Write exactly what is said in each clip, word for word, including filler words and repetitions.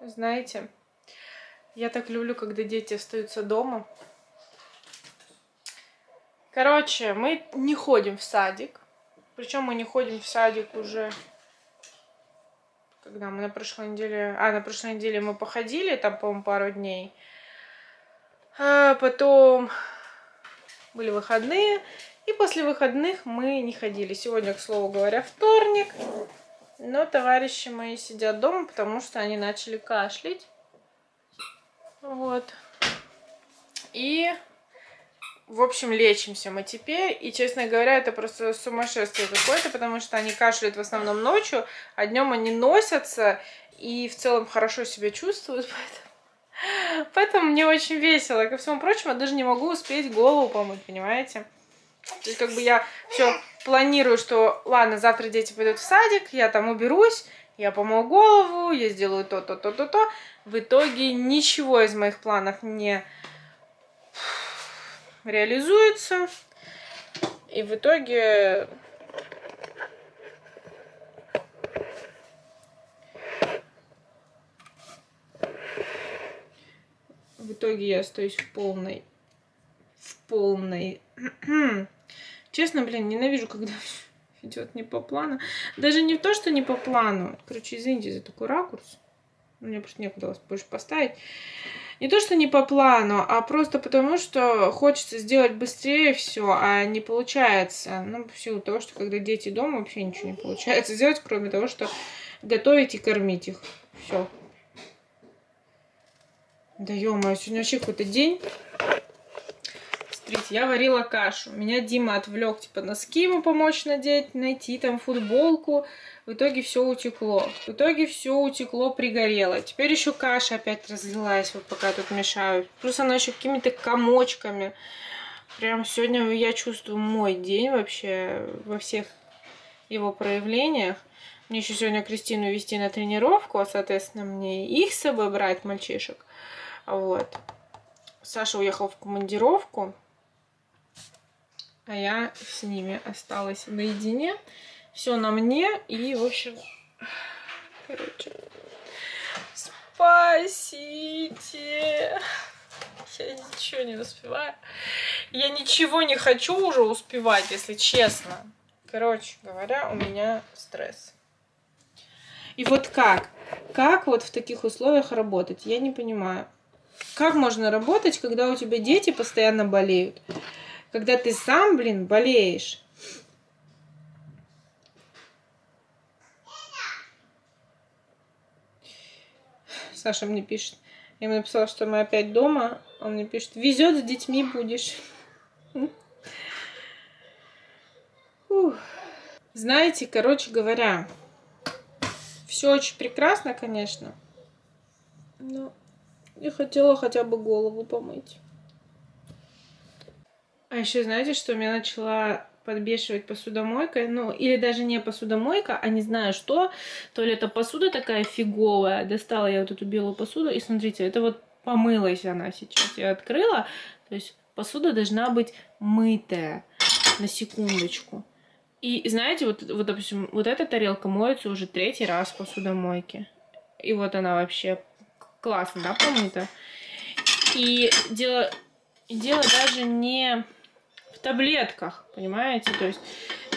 Знаете, я так люблю, когда дети остаются дома. Короче, мы не ходим в садик. Причем мы не ходим в садик уже... Когда мы на прошлой неделе... А, на прошлой неделе мы походили, там, по-моему, пару дней. А потом были выходные. И после выходных мы не ходили. Сегодня, к слову говоря, вторник. Но товарищи мои сидят дома, потому что они начали кашлять. Вот. И, в общем, лечимся мы теперь. И, честно говоря, это просто сумасшествие какое-то, потому что они кашляют в основном ночью, а днем они носятся и в целом хорошо себя чувствуют. Поэтому, поэтому мне очень весело. Ко всему прочему, я даже не могу успеть голову помыть, понимаете? То есть, как бы я все планирую, что, ладно, завтра дети пойдут в садик, я там уберусь, я помою голову, я сделаю то, то, то, то, то. В итоге ничего из моих планов не реализуется. И в итоге... В итоге я остаюсь в полной... В полной... Честно, блин, ненавижу, когда идет не по плану. Даже не то, что не по плану. Короче, извините за такой ракурс. Мне просто некуда вас больше поставить. Не то, что не по плану, а просто потому, что хочется сделать быстрее все, а не получается. Ну, в силу того, что когда дети дома, вообще ничего не получается сделать, кроме того, что готовить и кормить их. Все. Да ё-моё, сегодня вообще какой-то день... Смотрите, я варила кашу. Меня Дима отвлек, типа, носки ему помочь надеть, найти там футболку. В итоге все утекло. В итоге все утекло, пригорело. Теперь еще каша опять разлилась, вот пока тут мешаю. Плюс она еще какими-то комочками. Прям сегодня я чувствую мой день вообще во всех его проявлениях. Мне еще сегодня Кристину везти на тренировку, а, соответственно, мне их с собой брать, мальчишек. Вот. Саша уехал в командировку. А я с ними осталась наедине. Все на мне. И, в общем, короче, спасите. Я ничего не успеваю. Я ничего не хочу уже успевать, если честно. Короче говоря, у меня стресс. И вот как? Как вот в таких условиях работать? Я не понимаю. Как можно работать, когда у тебя дети постоянно болеют? Когда ты сам, блин, болеешь. Саша мне пишет. Я ему написала, что мы опять дома. Он мне пишет, везет, с детьми будешь. Знаете, короче говоря, все очень прекрасно, конечно. Но я хотела хотя бы голову помыть. А еще знаете, что меня начала подбешивать посудомойка? Ну, или даже не посудомойка, а не знаю что. То ли это посуда такая фиговая. Достала я вот эту белую посуду. И смотрите, это вот помылась она сейчас. Я открыла. То есть посуда должна быть мытая. На секундочку. И знаете, вот, вот допустим, вот эта тарелка моется уже третий раз в посудомойке. И вот она вообще классно, да, помыта? И дело, дело даже не... в таблетках, понимаете? То есть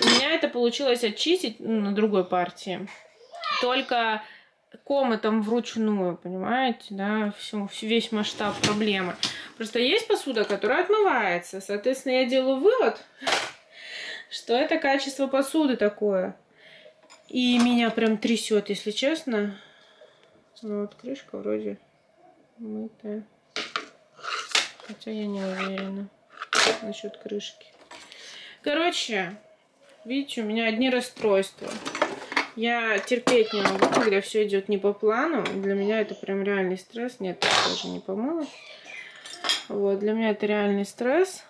у меня это получилось очистить, ну, на другой партии. Только комотом вручную, понимаете? Да, все, весь масштаб проблемы. Просто есть посуда, которая отмывается. Соответственно, я делаю вывод, что это качество посуды такое. И меня прям трясет, если честно. Вот крышка вроде мытая. Хотя я не уверена насчет крышки. Короче, видите, у меня одни расстройства. Я терпеть не могу, когда все идет не по плану. Для меня это прям реальный стресс. Нет, я даже не помыла. Вот, для меня это реальный стресс.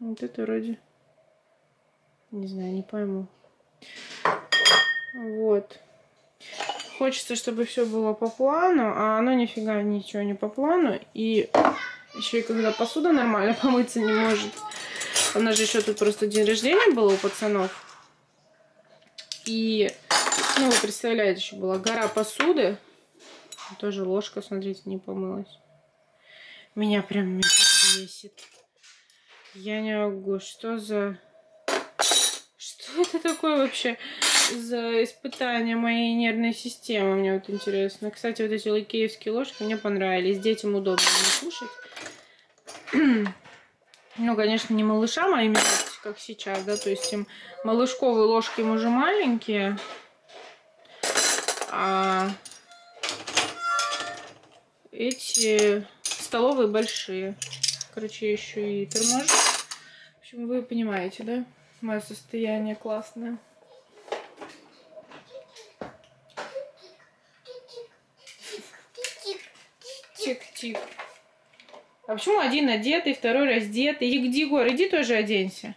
Вот это вроде... Не знаю, не пойму. Вот. Хочется, чтобы все было по плану, а оно нифига ничего не по плану. И... Еще и когда посуда нормально помыться не может. У нас же еще тут просто день рождения было у пацанов. И, ну, вы представляете, еще была гора посуды. Тоже ложка, смотрите, не помылась. Меня прям бесит. Я не могу. Что за... Что это такое вообще за испытание моей нервной системы? Мне вот интересно. Кстати, вот эти лакеевские ложки мне понравились. Детям удобно не кушать. Ну, конечно, не малышам, а именно как сейчас, да, то есть им малышковые ложки им уже маленькие, а эти столовые большие. Короче, еще и термож. В общем, вы понимаете, да, мое состояние классное. Тик-тик. А почему один одетый, второй раздетый? Иди, Егор, иди тоже оденься.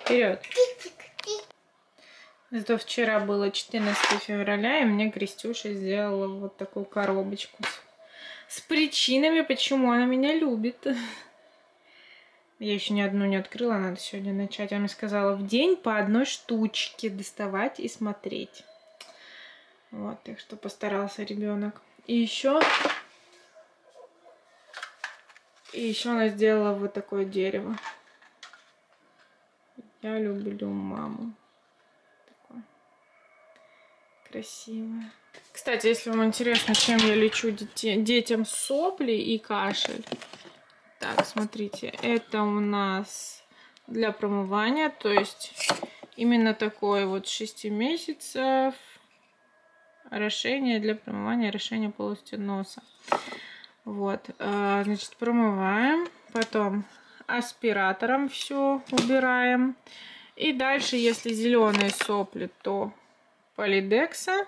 Вперед. Зато вчера было четырнадцатое февраля, и мне Крестюша сделала вот такую коробочку. С причинами, почему она меня любит. Я еще ни одну не открыла, надо сегодня начать. Она мне сказала, в день по одной штучке доставать и смотреть. Вот, так что постарался ребенок. И еще... И еще она сделала вот такое дерево. Я люблю маму. Такое красивое. Кстати, если вам интересно, чем я лечу дете- детям сопли и кашель. Так, смотрите, это у нас для промывания. То есть именно такое вот шесть месяцев орошение для промывания, орошение полости носа. Вот, значит, промываем, потом аспиратором все убираем. И дальше, если зеленые сопли, то полидекса.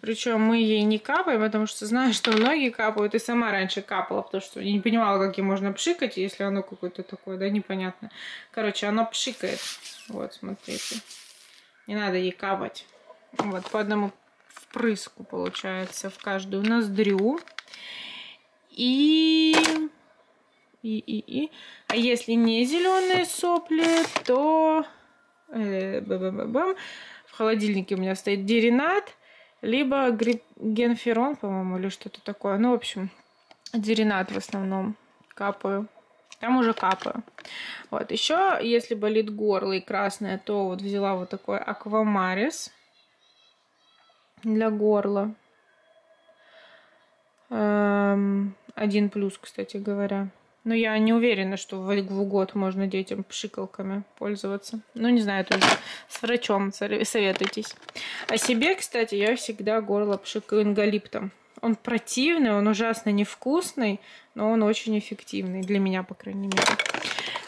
Причем мы ей не капаем, потому что знаю, что многие капают. И сама раньше капала, потому что я не понимала, как ей можно пшикать, если оно какое-то такое, да, непонятно. Короче, оно пшикает. Вот, смотрите. Не надо ей капать. Вот, по одному впрыску получается в каждую ноздрю. И, и, и, и, а если не зеленые сопли, то э, ба -ба -ба -бам. В холодильнике у меня стоит Деринат, либо гри... Генферон, по-моему, или что-то такое. Ну, в общем, Деринат в основном капаю. Там уже капаю. Вот, еще, если болит горло и красное, то вот взяла вот такой Аквамарис для горла. Один плюс, кстати говоря. Но я не уверена, что в год можно детям пшикалками пользоваться. Ну, не знаю, тоже с врачом советуйтесь. А себе, кстати, я всегда горло пшикаю ингалиптом. Он противный, он ужасно невкусный, но он очень эффективный. Для меня, по крайней мере.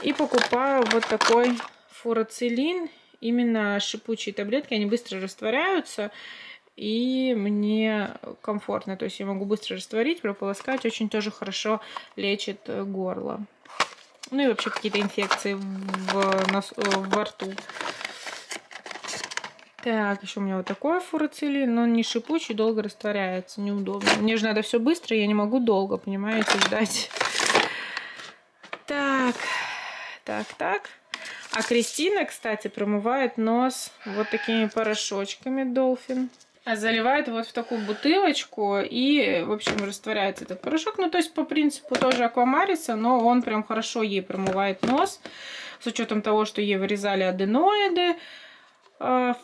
И покупаю вот такой фурацилин. Именно шипучие таблетки, они быстро растворяются. И мне комфортно, то есть я могу быстро растворить, прополоскать, очень тоже хорошо лечит горло. Ну и вообще какие-то инфекции в нос, во рту. Так, еще у меня вот такой фурацилин, но он не шипучий, долго растворяется, неудобно. Мне же надо все быстро, я не могу долго, понимаете, ждать. Так, так, так. А Кристина, кстати, промывает нос вот такими порошочками Долфин. Заливает вот в такую бутылочку и, в общем, растворяется этот порошок. Ну, то есть, по принципу тоже Аквамариса, но он прям хорошо ей промывает нос. С учетом того, что ей вырезали аденоиды э,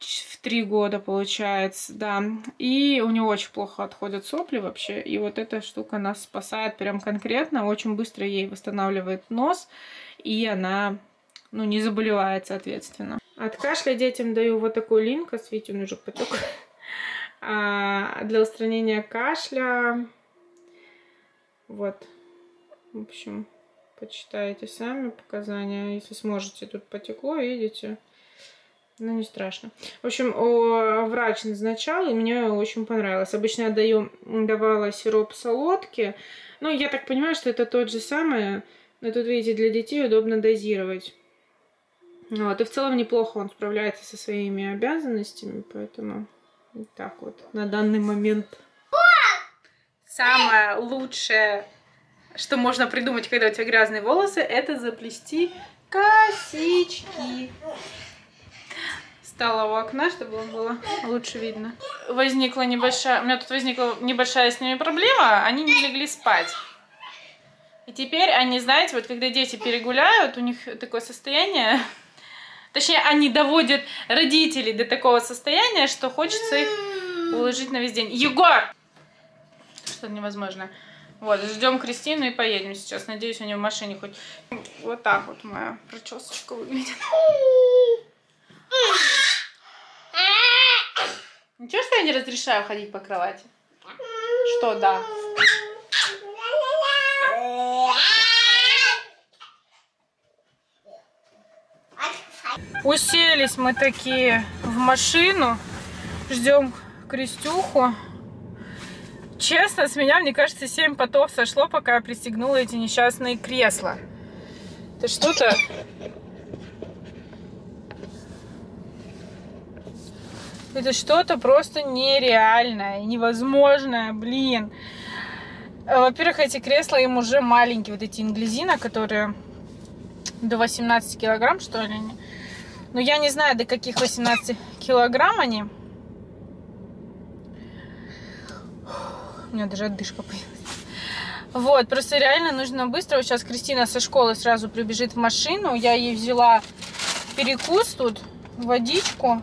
в три года, получается, да. И у нее очень плохо отходят сопли вообще. И вот эта штука нас спасает прям конкретно. Очень быстро ей восстанавливает нос. И она, ну, не заболевает, соответственно. От кашля детям даю вот такой линкос, видите, он уже потек. А для устранения кашля, вот, в общем, почитайте сами показания, если сможете. Тут потекло, видите, но не страшно. В общем, врач назначал, и мне очень понравилось. Обычно я даю, давала сироп солодки, но я так понимаю, что это тот же самый, но тут, видите, для детей удобно дозировать. Вот, и в целом неплохо он справляется со своими обязанностями, поэтому вот так вот на данный момент. Самое лучшее, что можно придумать, когда у тебя грязные волосы, это заплести косички. встала у окна, чтобы вам было лучше видно. Возникла небольшая... У меня тут возникла небольшая с ними проблема. Они не легли спать. И теперь они, знаете, вот когда дети перегуляют, у них такое состояние... Точнее, они доводят родителей до такого состояния, что хочется их уложить на весь день. Егор! Что-то невозможно. Вот, ждем Кристину и поедем сейчас. Надеюсь, у нее в машине хоть... Вот так вот моя причесочка выглядит. Ничего, что я не разрешаю ходить по кровати? Что, да? Уселись мы такие в машину. Ждем Кристюху. Честно, с меня, мне кажется, семь потов сошло, пока я пристегнула эти несчастные кресла. Это что-то... Это что-то просто нереальное, невозможное, блин. Во-первых, эти кресла им уже маленькие, вот эти Инглезина, которые до восемнадцати килограмм, что ли, они. Но я не знаю, до каких восемнадцати килограмм они. У меня даже отдышка появилась. Вот, просто реально нужно быстро. Вот сейчас Кристина со школы сразу прибежит в машину. Я ей взяла перекус тут, водичку.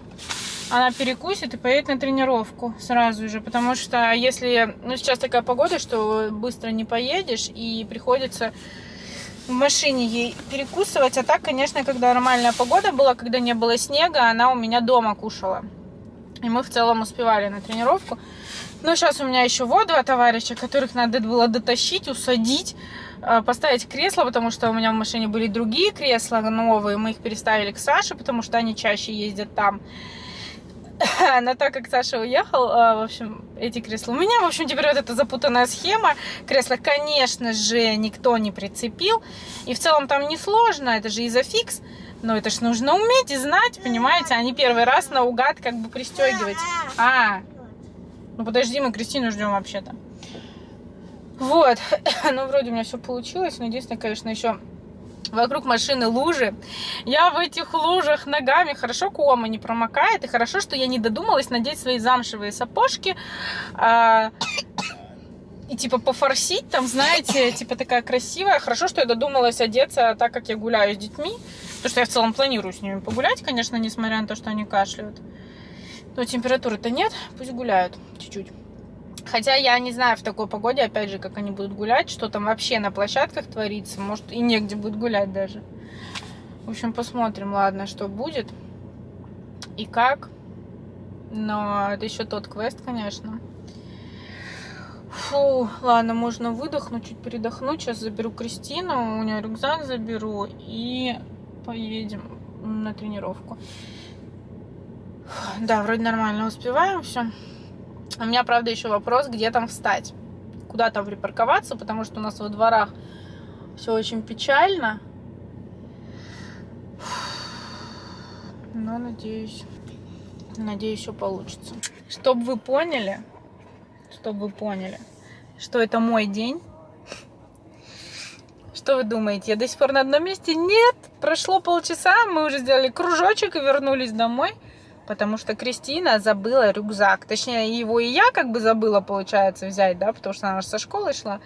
Она перекусит и поедет на тренировку сразу же. Потому что если... Ну, сейчас такая погода, что быстро не поедешь. И приходится в машине ей перекусывать. А так, конечно, когда нормальная погода была, когда не было снега, она у меня дома кушала. И мы в целом успевали на тренировку. Ну, сейчас у меня еще вот два товарища, которых надо было дотащить, усадить, поставить кресло, потому что у меня в машине были другие кресла новые. Мы их переставили к Саше, потому что они чаще ездят там. Но так как Саша уехал, в общем, эти кресла у меня. В общем, теперь вот эта запутанная схема. Кресло, конечно же, никто не прицепил. И в целом там несложно, это же Изофикс. Но это ж нужно уметь и знать, понимаете? Они первый раз наугад как бы пристегивать. А, ну подожди, мы Кристину ждем вообще-то. Вот, ну вроде у меня все получилось, но единственное, конечно, еще вокруг машины лужи. Я в этих лужах ногами, хорошо кома не промокает, и хорошо, что я не додумалась надеть свои замшевые сапожки. А... И типа пофорсить там, знаете, типа такая красивая. Хорошо, что я додумалась одеться, так как я гуляю с детьми. Потому что я в целом планирую с ними погулять, конечно, несмотря на то, что они кашляют. Но температуры-то нет, пусть гуляют чуть-чуть. Хотя я не знаю в такой погоде, опять же, как они будут гулять, что там вообще на площадках творится. Может, и негде будет гулять даже. В общем, посмотрим, ладно, что будет и как. Но это еще тот квест, конечно. Фу, ладно, можно выдохнуть, чуть передохнуть. Сейчас заберу Кристину, у нее рюкзак заберу и поедем на тренировку. Фу, да, вроде нормально, успеваем все. У меня, правда, еще вопрос, где там встать, куда там припарковаться, потому что у нас во дворах все очень печально. Фу, но надеюсь, надеюсь, все получится. Чтобы вы поняли... Чтобы вы поняли, что это мой день. Что вы думаете, я до сих пор на одном месте? Нет, прошло полчаса, мы уже сделали кружочек и вернулись домой. Потому что Кристина забыла рюкзак. Точнее, его и я как бы забыла, получается, взять, да, потому что она же со школы шла.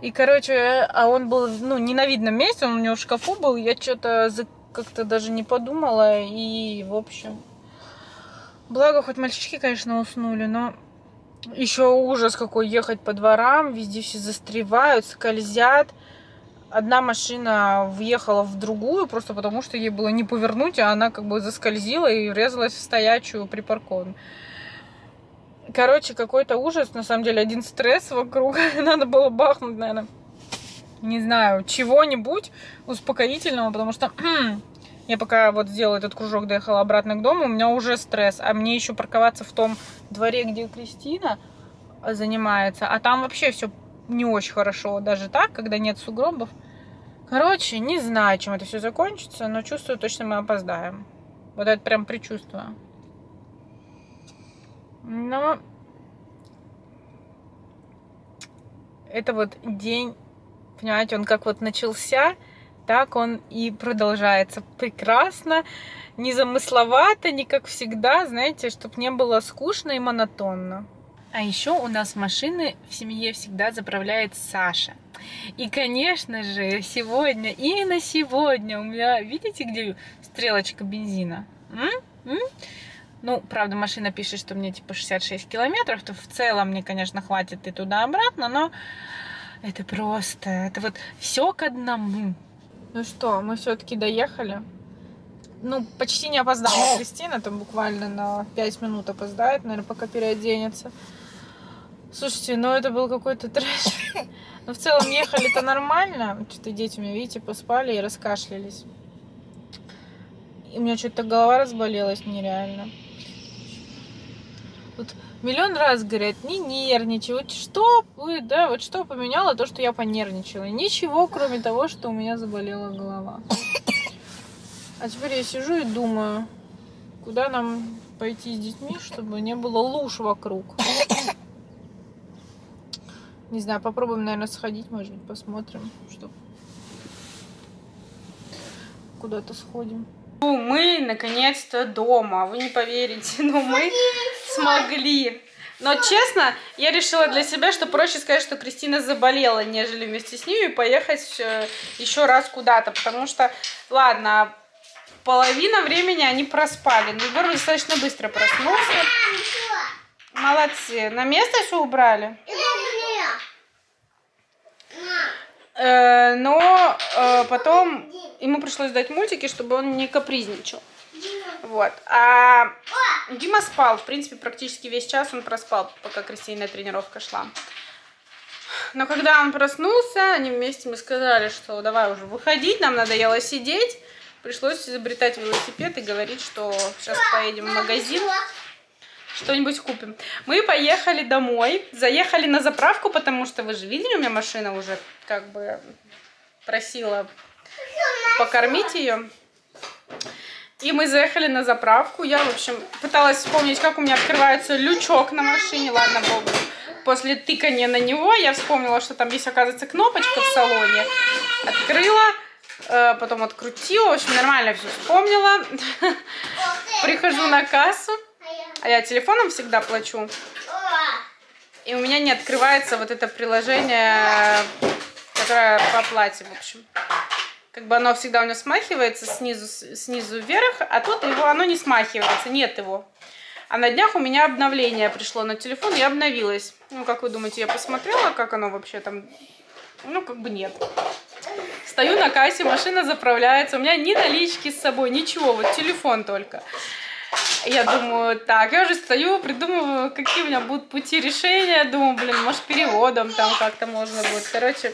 И, короче, а он был, ну, не на видном месте, он у него в шкафу был. Я что-то как-то даже не подумала. И, в общем, благо, хоть мальчишки, конечно, уснули, но... Еще ужас какой ехать по дворам, везде все застревают, скользят. Одна машина въехала в другую, просто потому что ей было не повернуть, а она как бы заскользила и врезалась в стоячую припаркованную. Короче, какой-то ужас, на самом деле, один стресс вокруг. Надо было бахнуть, наверное, не знаю, чего-нибудь успокоительного, потому что... Я пока вот сделала этот кружок, доехала обратно к дому, у меня уже стресс. А мне еще парковаться в том дворе, где Кристина занимается. А там вообще все не очень хорошо, даже так, когда нет сугробов. Короче, не знаю, чем это все закончится, но чувствую, точно мы опоздаем. Вот это прям предчувствие. Но это вот день, понимаете, он как вот начался... так он и продолжается. Прекрасно, незамысловато, не как всегда, знаете, чтобы не было скучно и монотонно. А еще у нас машины в семье всегда заправляет Саша. И, конечно же, сегодня, именно сегодня у меня, видите, где стрелочка бензина? М? М? Ну, правда, машина пишет, что мне типа шестьдесят шесть километров, то в целом мне, конечно, хватит и туда-обратно, но это просто, это вот все к одному. Ну что, мы все-таки доехали. Ну, почти не опоздала Кристина, там буквально на пять минут опоздает, наверное, пока переоденется. Слушайте, ну это был какой-то трэш. Но в целом ехали-то нормально. Что-то дети у меня, видите, поспали и раскашлялись. И у меня что-то голова разболелась нереально. Вот миллион раз говорят, не нервничай. Вот что, да, вот что поменяло то, что я понервничала? Ничего, кроме того, что у меня заболела голова. А теперь я сижу и думаю, куда нам пойти с детьми, чтобы не было луж вокруг. Не знаю, попробуем, наверное, сходить, может быть, посмотрим, что куда-то сходим. Ну, мы наконец-то дома, вы не поверите, но мы смогли. Но честно, я решила для себя, что проще сказать, что Кристина заболела, нежели вместе с ней и поехать еще раз куда-то, потому что, ладно, половина времени они проспали. Егор достаточно быстро проснулся. Молодцы, на место все убрали. Но потом ему пришлось дать мультики, чтобы он не капризничал. Вот. А Дима спал, в принципе, практически весь час он проспал, пока Кристина тренировка шла. Но когда он проснулся, они вместе мы сказали, что давай уже выходить, нам надоело сидеть. Пришлось изобретать велосипед и говорить, что сейчас поедем в магазин, что-нибудь купим. Мы поехали домой, заехали на заправку, потому что, вы же видели, у меня машина уже как бы просила покормить ее. И мы заехали на заправку. Я, в общем, пыталась вспомнить, как у меня открывается лючок на машине. Ладно, богу. После тыкания на него я вспомнила, что там есть, оказывается, кнопочка в салоне. Открыла, потом открутила. В общем, нормально все вспомнила. Прихожу на кассу. А я телефоном всегда плачу. И у меня не открывается вот это приложение, которое по оплате, в общем. Как бы оно всегда у меня смахивается снизу, снизу вверх, а тут его, оно не смахивается, нет его. А на днях у меня обновление пришло на телефон, я обновилась. Ну, как вы думаете, я посмотрела, как оно вообще там? Ну, как бы нет. Стою на кассе, машина заправляется, у меня ни налички с собой, ничего, вот телефон только. Я думаю, так, я уже стою, придумываю, какие у меня будут пути решения. Думаю, блин, может, переводом там как-то можно будет, короче...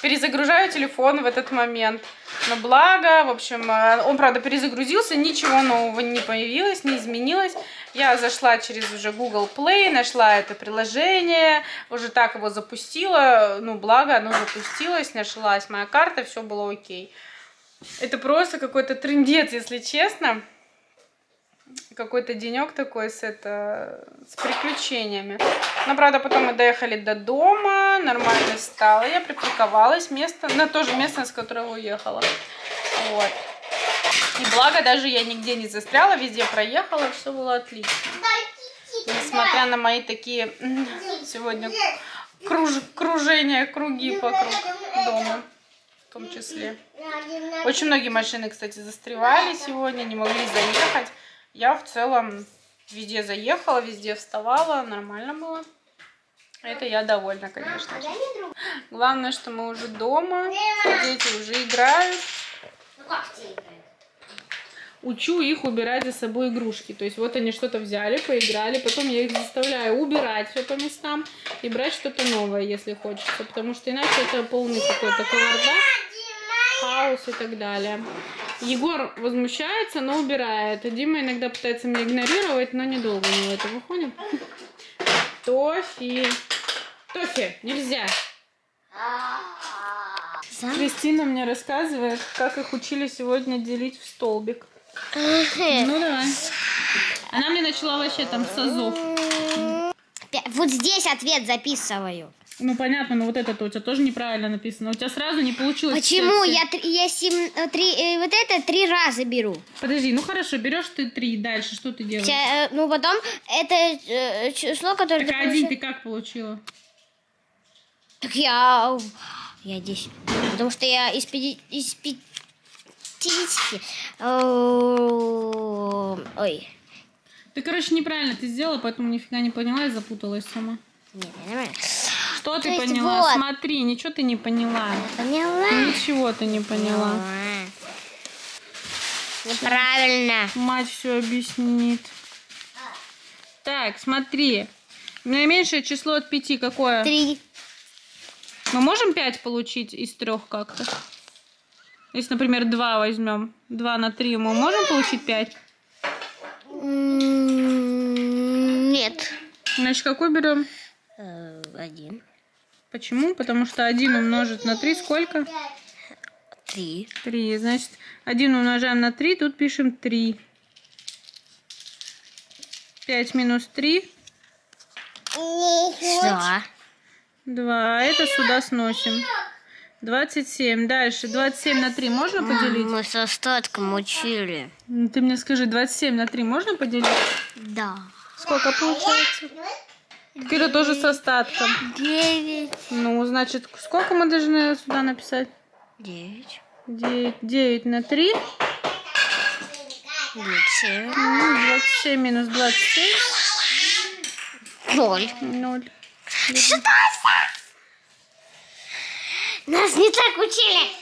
Перезагружаю телефон в этот момент. Но благо, в общем, он, правда, перезагрузился, ничего нового не появилось, не изменилось. Я зашла через уже Google Play, нашла это приложение, уже так его запустила. Ну, благо, оно запустилось, нашлась моя карта, все было окей. Это просто какой-то трындец, если честно. Какой-то денек такой с, это, с приключениями. Но, правда, потом мы доехали до дома, нормально встала, я припарковалась место, на то же место, с которого уехала. Вот. И благо, даже я нигде не застряла, везде проехала, все было отлично. Несмотря на мои такие сегодня круж, кружения, круги вокруг дома. В том числе. Очень многие машины, кстати, застревали сегодня, не могли заехать. Я в целом везде заехала, везде вставала, нормально было. Это я довольна, конечно. Главное, что мы уже дома, дети уже играют. Учу их убирать за собой игрушки. То есть вот они что-то взяли, поиграли, потом я их заставляю убирать все по местам и брать что-то новое, если хочется. Потому что иначе это полный какой-то кавардак, хаос и так далее. Егор возмущается, но убирает. Дима иногда пытается меня игнорировать, но недолго у него это выходит. Тофи. Тофи, нельзя. Кристина мне рассказывает, как их учили сегодня делить в столбик. Ну давай. Она мне начала вообще там с азов. Вот здесь ответ записываю. Ну, понятно, но вот это-то у тебя тоже неправильно написано. У тебя сразу не получилось. Почему? Я, я сем, три, э, вот это три раза беру. Подожди, ну хорошо, берешь ты три. Дальше что ты делаешь? Вся, э, ну, потом это э, число, которое... Так, ты один получ... ты как получила? Так я... Я десять. Потому что я из пяти... Из пяти... Ой. Ты, короче, неправильно ты сделала, поэтому нифига не поняла и запуталась сама. Нет, нормально. Что то ты поняла? Вот. Смотри, ничего ты не поняла. Я поняла. Ничего ты не поняла. Неправильно. Мать все объяснит. Так, смотри. Наименьшее число от пяти какое? Три. Мы можем пять получить из трех как-то? Если, например, два возьмем. Два на три мы можем получить пять? Нет. Значит, какой берем? Один. Почему? Потому что один умножить на три сколько? Три. Три. Значит, один умножаем на три, тут пишем три. Пять минус три. Два. Два. Это сюда сносим. двадцать семь. Дальше. двадцать семь на три можно поделить? Мы с остатком учили. Ты мне скажи, двадцать семь на три можно поделить? Да. Сколько получается? Кира тоже с остатком. девять. Ну, значит, сколько мы должны сюда написать? девять. девять, девять на три. двадцать семь. Ну, двадцать семь минус двадцать семь. ноль. ноль. Что? Нас не так учили.